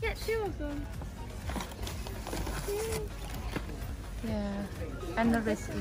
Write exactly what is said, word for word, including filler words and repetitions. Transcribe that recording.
Get two of them. Yeah. Yeah. And the wristy.